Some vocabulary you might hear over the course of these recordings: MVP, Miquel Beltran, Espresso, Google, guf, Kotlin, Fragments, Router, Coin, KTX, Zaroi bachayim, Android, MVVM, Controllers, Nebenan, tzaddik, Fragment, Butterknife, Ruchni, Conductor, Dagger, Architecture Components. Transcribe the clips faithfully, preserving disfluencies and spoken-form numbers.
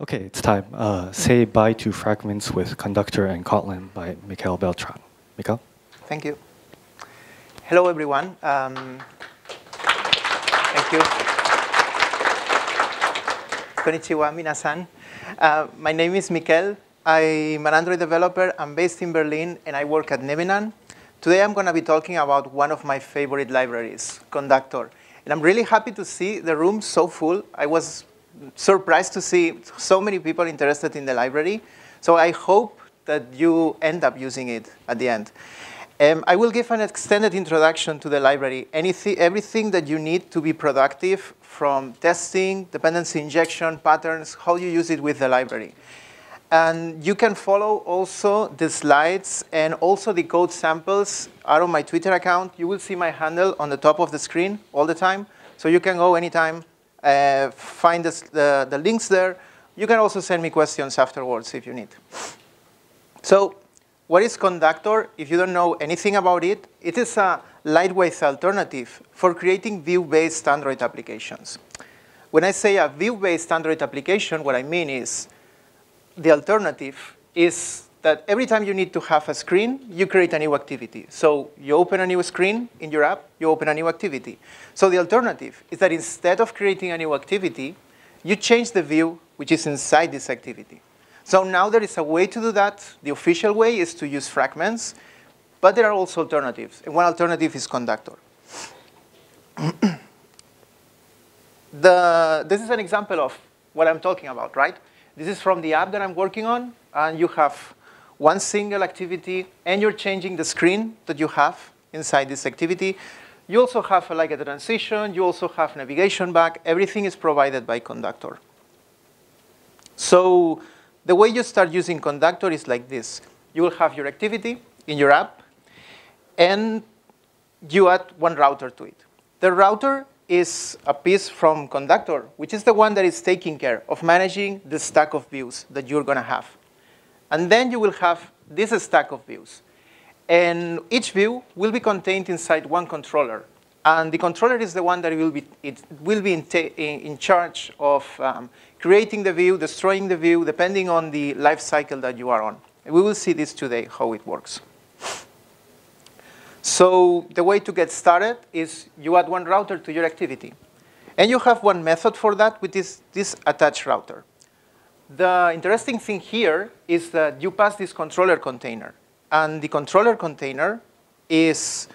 Okay, it's time. Uh, say bye to Fragments with Conductor and Kotlin by Miquel Beltran. Miquel? Thank you. Hello, everyone. Um, thank you. Konnichiwa, minasan. Uh, my name is Miquel. I'm an Android developer. I'm based in Berlin, and I work at Nebenan. Today, I'm going to be talking about one of my favorite libraries, Conductor. And I'm really happy to see the room so full. I was surprised to see so many people interested in the library. So I hope that you end up using it at the end. Um, I will give an extended introduction to the library. Anything, everything that you need to be productive, from testing, dependency injection, patterns, how you use it with the library. And you can follow also the slides, and also the code samples are on my Twitter account. You will see my handle on the top of the screen all the time. So you can go anytime, uh, find this, the, the links there. You can also send me questions afterwards if you need. So what is Conductor? If you don't know anything about it, it is a lightweight alternative for creating view-based Android applications. When I say a view-based Android application, what I mean is the alternative is that every time you need to have a screen, you create a new activity. So you open a new screen in your app, you open a new activity. So the alternative is that instead of creating a new activity, you change the view which is inside this activity. So now there is a way to do that. The official way is to use Fragments, but there are also alternatives. And one alternative is Conductor. the, this is an example of what I'm talking about, right? This is from the app that I'm working on, and you have one single activity, and you're changing the screen that you have inside this activity. You also have like a transition. You also have navigation back. Everything is provided by Conductor. So the way you start using Conductor is like this. You will have your activity in your app, and you add one router to it. The router is a piece from Conductor, which is the one that is taking care of managing the stack of views that you're going to have. And then you will have this stack of views. And each view will be contained inside one controller. And the controller is the one that will be, it will be in, in charge of um, creating the view, destroying the view, depending on the life cycle that you are on. And we will see this today, how it works. So the way to get started is you add one router to your activity. And you have one method for that, which is this attach router. The interesting thing here is that you pass this controller container. And the controller container is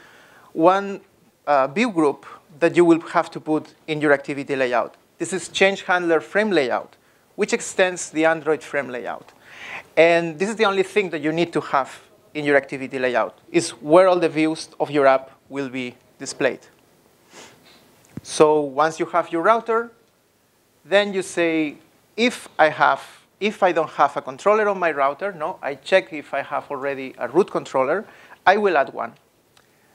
one uh, view group that you will have to put in your activity layout. This is change handler frame layout, which extends the Android frame layout. And this is the only thing that you need to have in your activity layout, is where all the views of your app will be displayed. So once you have your router, then you say, if I have, if I don't have a controller on my router, no, I check if I have already a root controller, I will add one.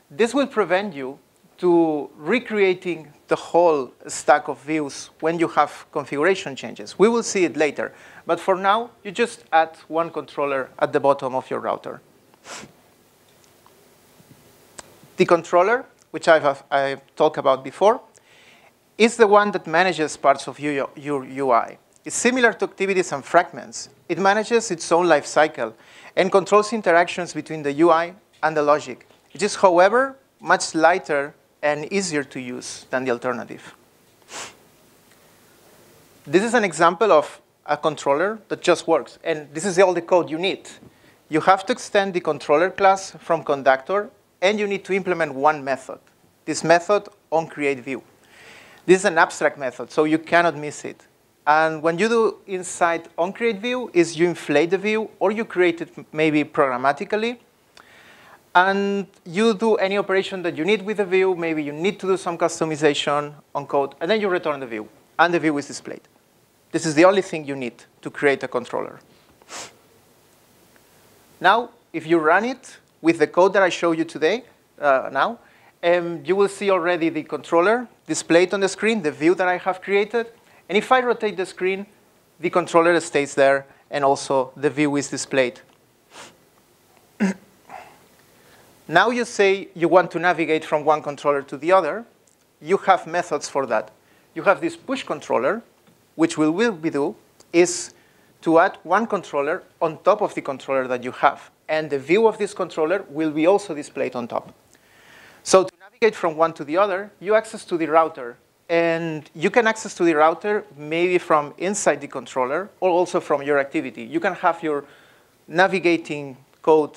This will prevent you to recreating the whole stack of views when you have configuration changes. We will see it later. But for now, you just add one controller at the bottom of your router. The controller, which I've, I've talked about before, is the one that manages parts of your U I. It's similar to activities and fragments. It manages its own life cycle and controls interactions between the U I and the logic. It is, however, much lighter and easier to use than the alternative. This is an example of a controller that just works. And this is all the code you need. You have to extend the controller class from Conductor, and you need to implement one method, this method onCreateView. This is an abstract method, so you cannot miss it. And when you do inside onCreateView is you inflate the view, or you create it maybe programmatically. And you do any operation that you need with the view. Maybe you need to do some customization on code, and then you return the view, and the view is displayed. This is the only thing you need to create a controller. Now, if you run it with the code that I show you today, uh, now, um, you will see already the controller displayed on the screen, the view that I have created. And if I rotate the screen, the controller stays there, and also the view is displayed. Now you say you want to navigate from one controller to the other. You have methods for that. You have this push controller, which will, will be do, is to add one controller on top of the controller that you have. And the view of this controller will be also displayed on top. So to navigate from one to the other, you access to the router. And you can access to the router maybe from inside the controller or also from your activity. You can have your navigating code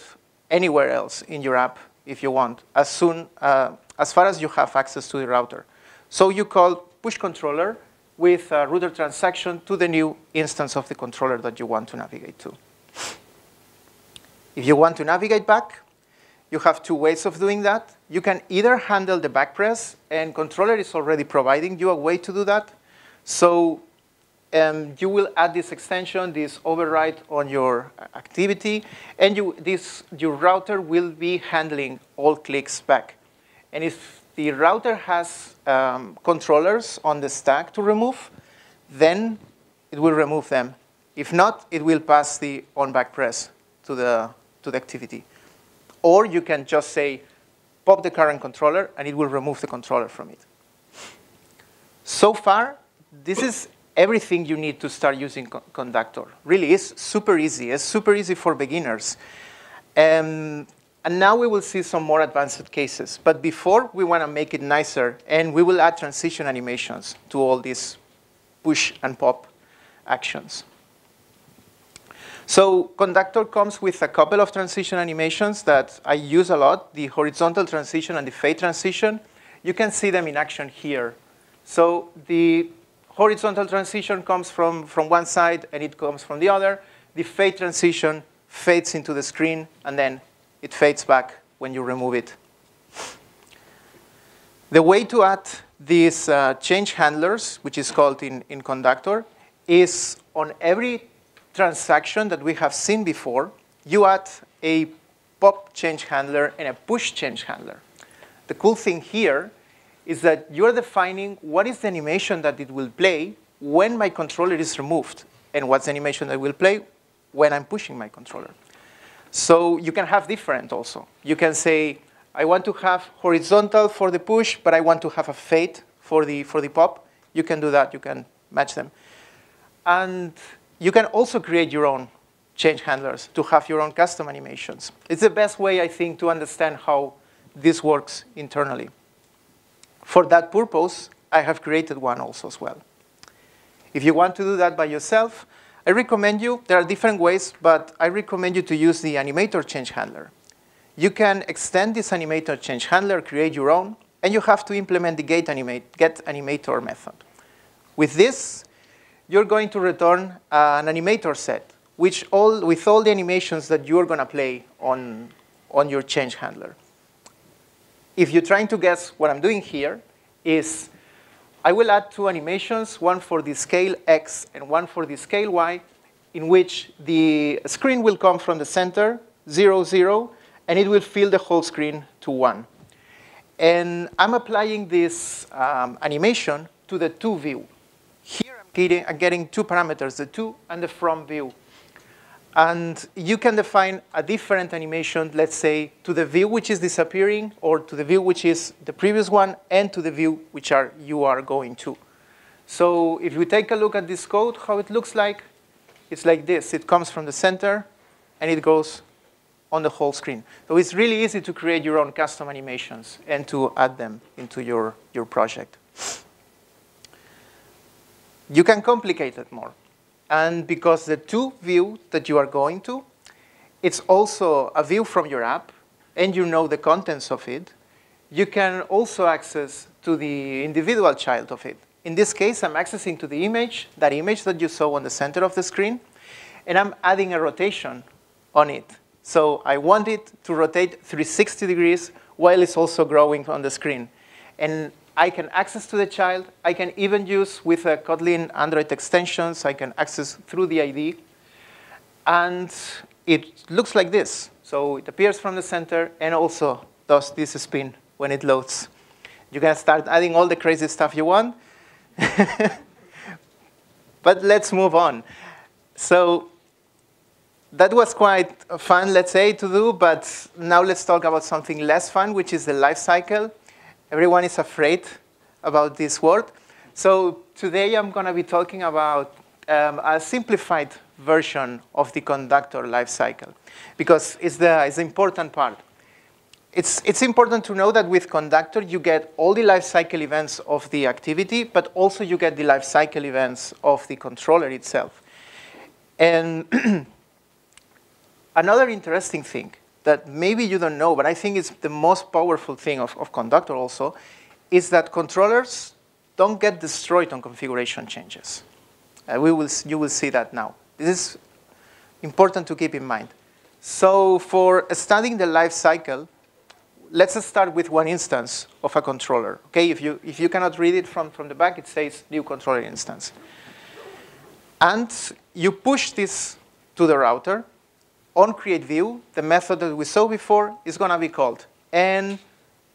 anywhere else in your app if you want, as soon uh, as far as you have access to the router. So you call push controller with a router transaction to the new instance of the controller that you want to navigate to. If you want to navigate back, you have two ways of doing that. You can either handle the back press, and controller is already providing you a way to do that. So um, you will add this extension, this override on your activity, and you, this, your router will be handling all clicks back. And if the router has um, controllers on the stack to remove, then it will remove them. If not, it will pass the on back press to the, to the activity. Or you can just say, pop the current controller, and it will remove the controller from it. So far, this is everything you need to start using Conductor. Really, it's super easy. It's super easy for beginners. Um, and now we will see some more advanced cases. But before, we want to make it nicer, and we will add transition animations to all these push and pop actions. So Conductor comes with a couple of transition animations that I use a lot, the horizontal transition and the fade transition. You can see them in action here. So the horizontal transition comes from, from one side, and it comes from the other. The fade transition fades into the screen, and then it fades back when you remove it. The way to add these uh, change handlers, which is called in, in Conductor, is on every transaction that we have seen before, you add a pop change handler and a push change handler. The cool thing here is that you're defining what is the animation that it will play when my controller is removed, and what's the animation that will play when I'm pushing my controller. So you can have different also. You can say, I want to have horizontal for the push, but I want to have a fade for the, for the pop. You can do that. You can match them. And you can also create your own change handlers to have your own custom animations. It's the best way, I think, to understand how this works internally. For that purpose, I have created one also as well. If you want to do that by yourself, I recommend you, there are different ways, but I recommend you to use the animator change handler. You can extend this animator change handler, create your own, and you have to implement the get animate, get animator method. With this, you're going to return uh, an animator set, which all, with all the animations that you're going to play on, on your change handler. If you're trying to guess what I'm doing here is, I will add two animations, one for the scale X and one for the scale Y, in which the screen will come from the center, zero, zero, and it will fill the whole screen to one. And I'm applying this um, animation to the to view. I'm getting two parameters, the to and the from view. And you can define a different animation, let's say, to the view which is disappearing, or to the view which is the previous one, and to the view which are, you are going to. So if you take a look at this code, how it looks like, it's like this. It comes from the center, and it goes on the whole screen. So it's really easy to create your own custom animations and to add them into your, your project. You can complicate it more. And because the to view that you are going to, it's also a view from your app, and you know the contents of it, you can also access to the individual child of it. In this case, I'm accessing to the image, that image that you saw on the center of the screen, and I'm adding a rotation on it. So I want it to rotate three hundred sixty degrees while it's also growing on the screen. And I can access to the child. I can even use with a Kotlin Android extensions. I can access through the I D. And it looks like this. So it appears from the center and also does this spin when it loads. You can start adding all the crazy stuff you want. But let's move on. So that was quite fun, let's say, to do. But now let's talk about something less fun, which is the life cycle. Everyone is afraid about this word. So today I'm going to be talking about um, a simplified version of the conductor lifecycle, because it's the, it's the important part. It's, it's important to know that with Conductor, you get all the lifecycle events of the activity, but also you get the lifecycle events of the controller itself. And another interesting thing that maybe you don't know, but I think it's the most powerful thing of, of Conductor also, is that controllers don't get destroyed on configuration changes. Uh, we will, you will see that now. This is important to keep in mind. So for studying the lifecycle, let's start with one instance of a controller. Okay, if you, if you cannot read it from, from the back, it says new controller instance. And you push this to the router. On createView, the method that we saw before is going to be called. And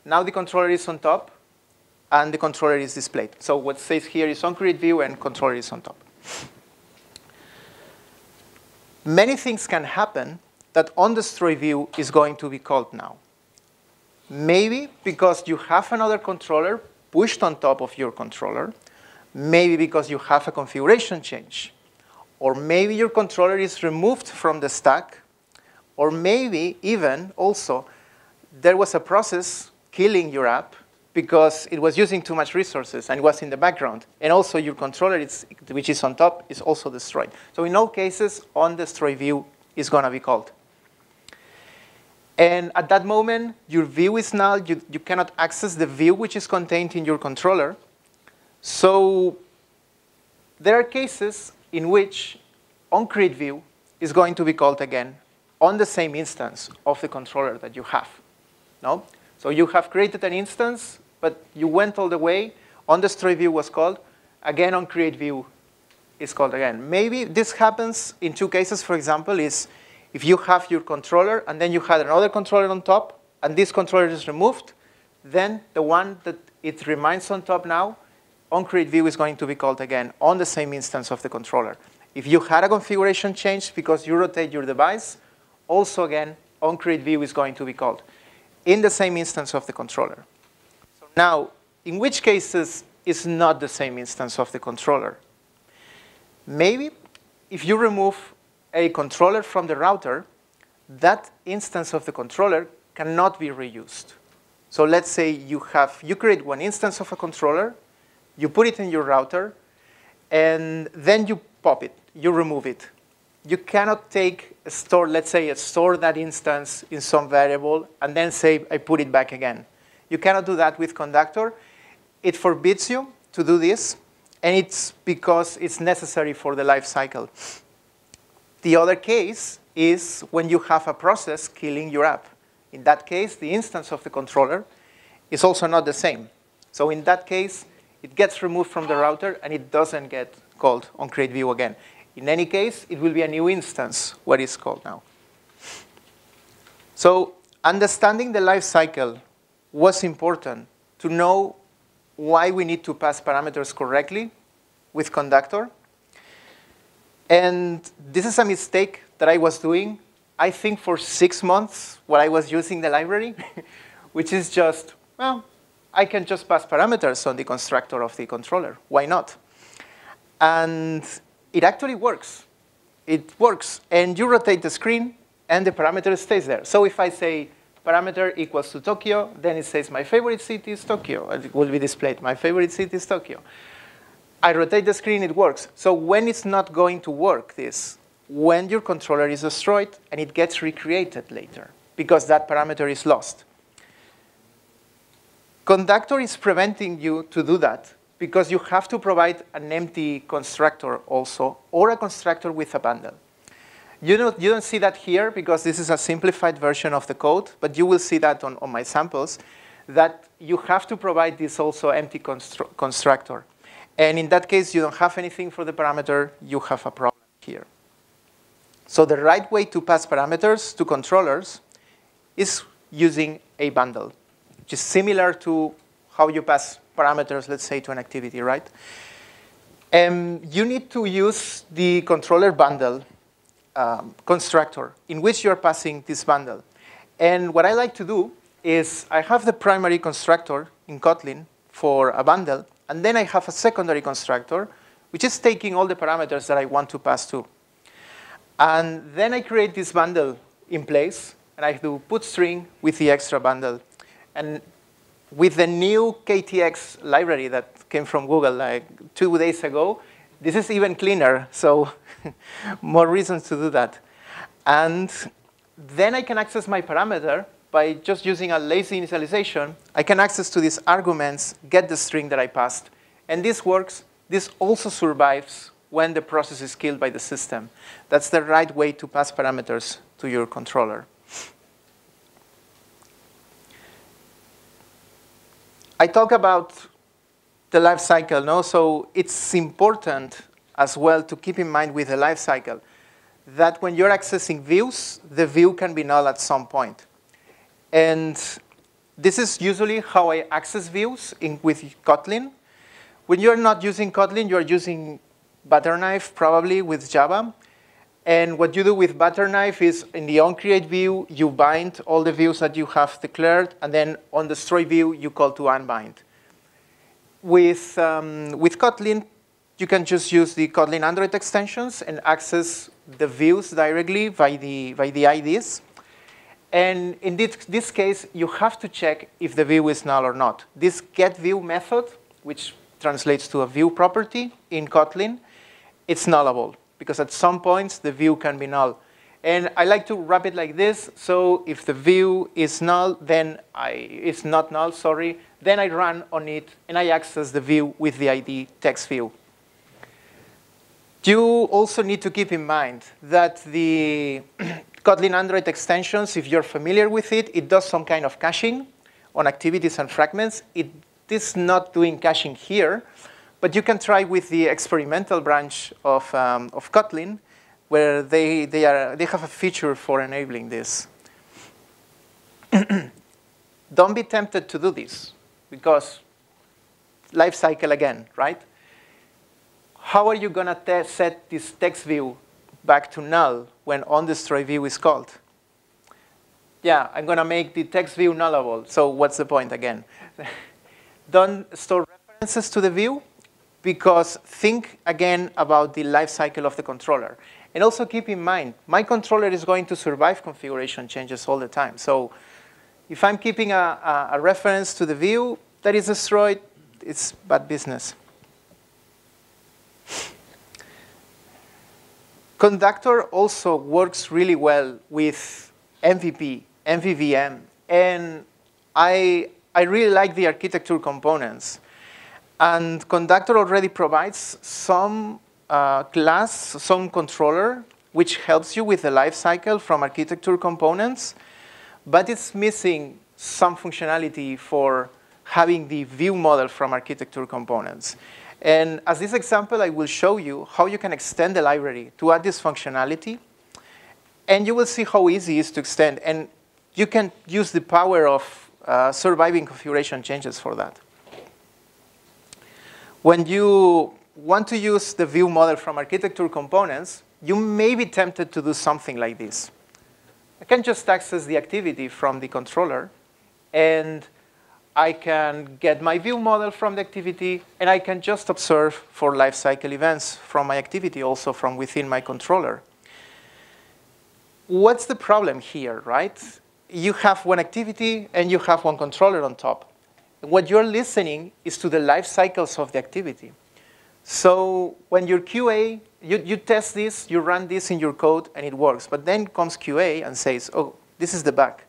now the controller is on top, and the controller is displayed. So what says here is on createView, and controller is on top. Many things can happen that on destroyView is going to be called now. Maybe because you have another controller pushed on top of your controller. Maybe because you have a configuration change. Or maybe your controller is removed from the stack. Or maybe even also there was a process killing your app because it was using too much resources and was in the background. And also your controller, is, which is on top, is also destroyed. So in all cases, on destroy view is going to be called. And at that moment, your view is null. You, you cannot access the view which is contained in your controller. So there are cases in which onCreateView is going to be called again on the same instance of the controller that you have. No? So you have created an instance, but you went all the way. OnDestroyView was called. Again, onCreateView is called again. Maybe this happens in two cases, for example, is if you have your controller, and then you had another controller on top, and this controller is removed, then the one that it remains on top now, on createView is going to be called again on the same instance of the controller. If you had a configuration change because you rotate your device, also again, on createView is going to be called in the same instance of the controller. So now, in which cases it's not the same instance of the controller? Maybe if you remove a controller from the router, that instance of the controller cannot be reused. So let's say you have, you create one instance of a controller, you put it in your router, and then you pop it, you remove it. You cannot take, a store, let's say, a store that instance in some variable, and then say, I put it back again. You cannot do that with Conductor. It forbids you to do this, and it's because it's necessary for the life cycle. The other case is when you have a process killing your app. In that case, the instance of the controller is also not the same. So in that case, it gets removed from the router, and it doesn't get called on createView again. In any case, it will be a new instance what is called now. So understanding the life cycle was important to know why we need to pass parameters correctly with Conductor. And this is a mistake that I was doing, I think, for six months while I was using the library, which is just, well, I can just pass parameters on the constructor of the controller. Why not? And it actually works. It works. And you rotate the screen, and the parameter stays there. So if I say parameter equals to Tokyo, then it says my favorite city is Tokyo. It will be displayed, my favorite city is Tokyo. I rotate the screen, it works. So when it's not going to work, this, when your controller is destroyed and it gets recreated later, because that parameter is lost. Conductor is preventing you to do that, because you have to provide an empty constructor also, or a constructor with a bundle. You don't, you don't see that here, because this is a simplified version of the code, but you will see that on, on my samples, that you have to provide this also empty constru- constructor. And in that case, you don't have anything for the parameter. You have a problem here. So the right way to pass parameters to controllers is using a bundle, which is similar to how you pass parameters, let's say, to an activity, right? Um, you need to use the controller bundle um, constructor in which you are passing this bundle. And what I like to do is I have the primary constructor in Kotlin for a bundle, and then I have a secondary constructor, which is taking all the parameters that I want to pass to. And then I create this bundle in place, and I do put string with the extra bundle. And with the new K T X library that came from Google like two days ago, this is even cleaner, so more reasons to do that. And then I can access my parameter by just using a lazy initialization. I can access to these arguments, get the string that I passed. And this works. This also survives when the process is killed by the system. That's the right way to pass parameters to your controller. I talk about the life cycle, no? So it's important as well to keep in mind with the life cycle that when you're accessing views, the view can be null at some point. And this is usually how I access views in, with Kotlin. When you're not using Kotlin, you're using Butterknife, probably with Java. And what you do with Butterknife is in the onCreate view, you bind all the views that you have declared, and then on the destroy view, you call to unbind. With, um, with Kotlin, you can just use the Kotlin Android extensions and access the views directly by the, by the I Ds. And in this, this case, you have to check if the view is null or not. This getView method, which translates to a view property in Kotlin, it's nullable, because at some points, the view can be null. And I like to wrap it like this. So if the view is null, then I, it's not null, sorry. Then I run on it, and I access the view with the I D text view. You also need to keep in mind that the Kotlin Android extensions, if you're familiar with it, it does some kind of caching on activities and fragments. It is not doing caching here, but you can try with the experimental branch of, um, of Kotlin, where they, they, are, they have a feature for enabling this. Don't be tempted to do this, because life cycle again, right? How are you going to set this text view back to null when onDestroy view is called? Yeah, I'm going to make the text view nullable, so what's the point again? Don't store references to the view, because think again about the life cycle of the controller. And also keep in mind, my controller is going to survive configuration changes all the time. So if I'm keeping a, a, a reference to the view that is destroyed, it's bad business. Conductor also works really well with M V P, M V V M, and I, I really like the architecture components. And Conductor already provides some uh, class, some controller, which helps you with the lifecycle from architecture components, but it's missing some functionality for having the view model from architecture components. And as this example, I will show you how you can extend the library to add this functionality. And you will see how easy it is to extend. And you can use the power of uh, surviving configuration changes for that. When you want to use the view model from architecture components, you may be tempted to do something like this. I can just access the activity from the controller, and I can get my view model from the activity, and I can just observe for lifecycle events from my activity, also from within my controller. What's the problem here, right? You have one activity, and you have one controller on top. What you're listening is to the life cycles of the activity. So when you're Q A, you, you test this, you run this in your code, and it works. But then comes Q A and says, oh, this is the bug.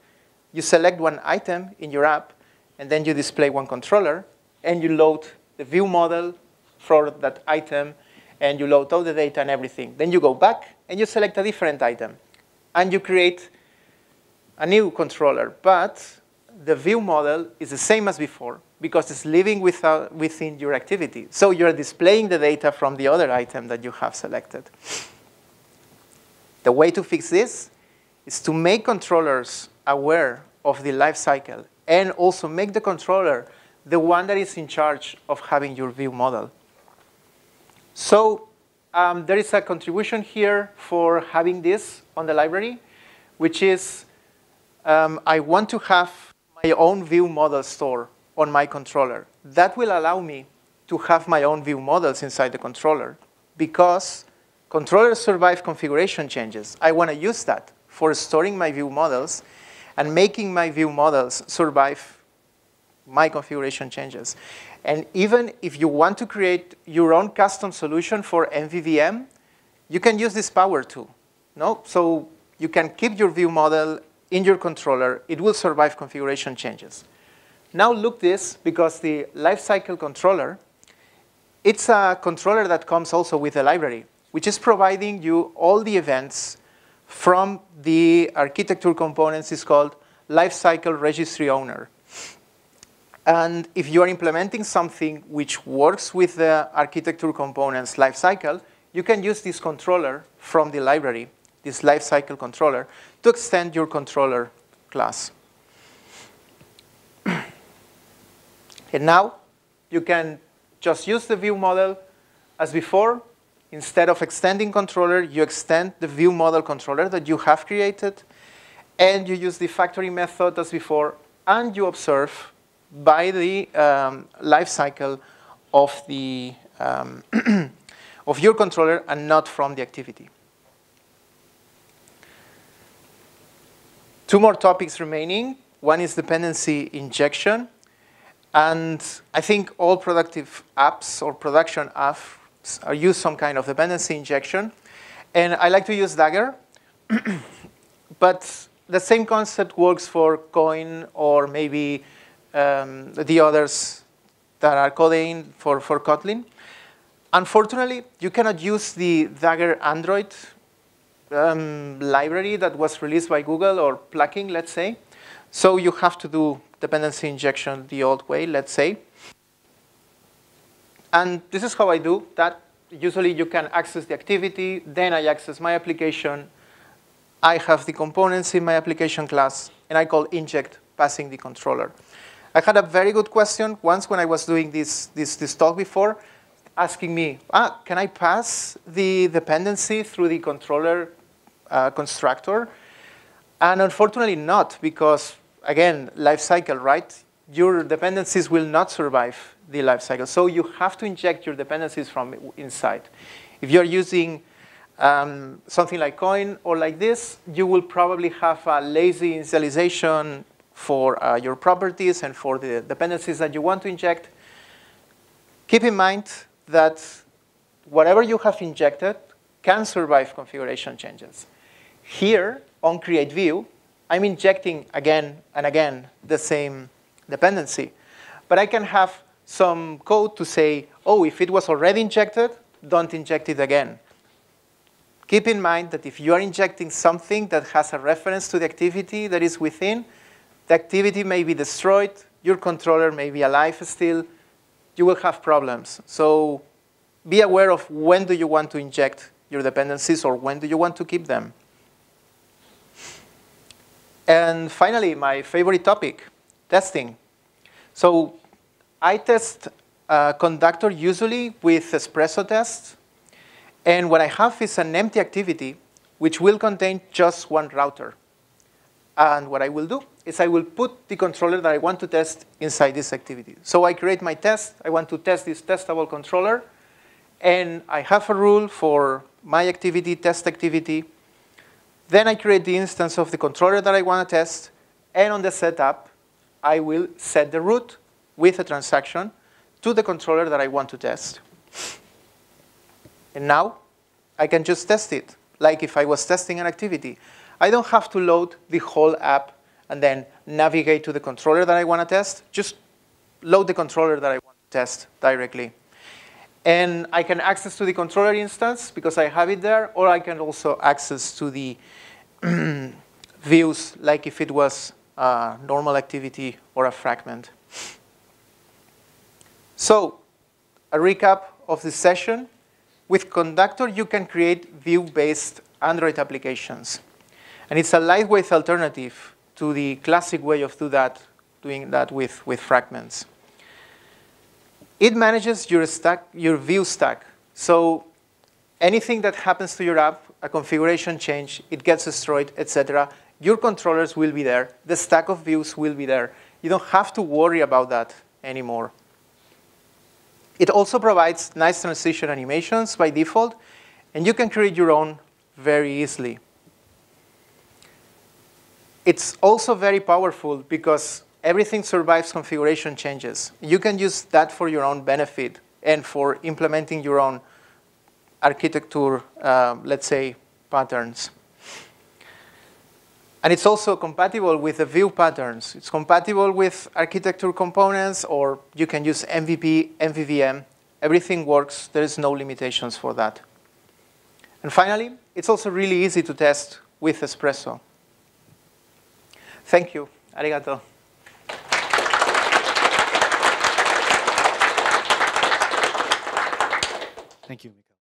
You select one item in your app, and then you display one controller, and you load the view model for that item, and you load all the data and everything. Then you go back, and you select a different item, and you create a new controller. But the view model is the same as before, because it's living without, within your activity. So you're displaying the data from the other item that you have selected. The way to fix this is to make controllers aware of the life cycle, and also make the controller the one that is in charge of having your view model. So um, there is a contribution here for having this on the library, which is um, I want to have my own view model store on my controller. That will allow me to have my own view models inside the controller, because controllers survive configuration changes. I want to use that for storing my view models and making my view models survive my configuration changes. And even if you want to create your own custom solution for M V V M, you can use this power too. No? So you can keep your view model in your controller. It will survive configuration changes. Now look this, because the lifecycle controller, it's a controller that comes also with a library, which is providing you all the events from the architecture components. Is called lifecycle registry owner. And if you are implementing something which works with the architecture components lifecycle, you can use this controller from the library, this lifecycle controller, to extend your controller class. And now you can just use the view model as before. Instead of extending controller, you extend the view model controller that you have created, and you use the factory method as before, and you observe by the um, life cycle of the um, of your controller and not from the activity. Two more topics remaining. One is dependency injection, and I think all productive apps or production apps or use some kind of dependency injection. And I like to use Dagger. But the same concept works for Coin or maybe um, the others that are coding for, for Kotlin. Unfortunately, you cannot use the Dagger Android um, library that was released by Google or plugin, let's say. So you have to do dependency injection the old way, let's say. And this is how I do that. Usually you can access the activity, then I access my application. I have the components in my application class, and I call inject passing the controller. I had a very good question once when I was doing this, this, this talk before, asking me, ah, can I pass the dependency through the controller uh, constructor? And unfortunately not, because again, life cycle, right? Your dependencies will not survive the lifecycle. So you have to inject your dependencies from inside. If you're using um, something like Coin or like this, you will probably have a lazy initialization for uh, your properties and for the dependencies that you want to inject. Keep in mind that whatever you have injected can survive configuration changes. Here on create view, I'm injecting again and again the same dependency, but I can have some code to say, oh, if it was already injected, don't inject it again. Keep in mind that if you are injecting something that has a reference to the activity that is within, the activity may be destroyed, your controller may be alive still, you will have problems. So be aware of when do you want to inject your dependencies or when do you want to keep them. And finally, my favorite topic, testing. So I test uh, Conductor usually with Espresso tests. And what I have is an empty activity, which will contain just one router. And what I will do is I will put the controller that I want to test inside this activity. So I create my test. I want to test this testable controller. And I have a rule for my activity, test activity. Then I create the instance of the controller that I want to test. And on the setup, I will set the route with a transaction to the controller that I want to test. And now I can just test it, like if I was testing an activity. I don't have to load the whole app and then navigate to the controller that I want to test. Just load the controller that I want to test directly. And I can access to the controller instance because I have it there, or I can also access to the views like if it was a normal activity or a fragment. So a recap of this session. With Conductor, you can create view-based Android applications. And it's a lightweight alternative to the classic way of do that, doing that with, with fragments. It manages your, stack, your view stack. So anything that happens to your app, a configuration change, it gets destroyed, et cetera, your controllers will be there. The stack of views will be there. You don't have to worry about that anymore. It also provides nice transition animations by default, and you can create your own very easily. It's also very powerful because everything survives configuration changes. You can use that for your own benefit and for implementing your own architecture, uh, let's say, patterns. And it's also compatible with the view patterns. It's compatible with architecture components, or you can use M V P, M V V M. Everything works. There is no limitations for that. And finally, it's also really easy to test with Espresso. Thank you. Arigato. Thank you.